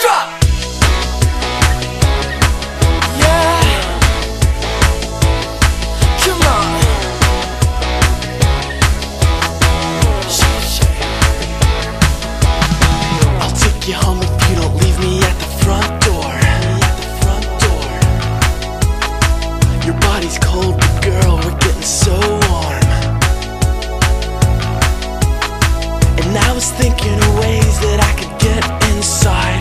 Drop! I was thinking of ways that I could get inside.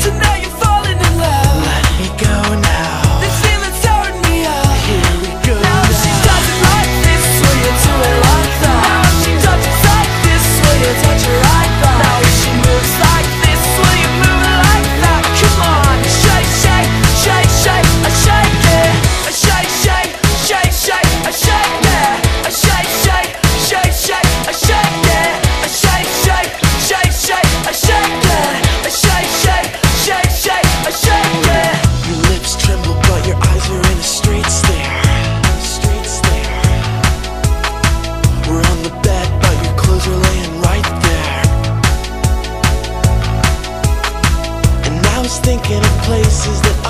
So now you're falling in love. Let me go now. This feeling's turning me up. Here we go now. Now she does it like this, will you do it like that? Now she touches like this, will you touch her like that? Now if she moves like this, will you move like that? Come on, shake, shake, shake, shake, I shake it. I shake, shake, shake, shake, I shake it. I shake, shake. Shake, shake, I shake it. I shake, shake, shake, shake, I shake it. I shake, shake, shake, shake, I shake it. Your lips tremble, but your eyes are in a straight stare. We're on the bed, but your clothes are laying right there. And I was thinking of places that I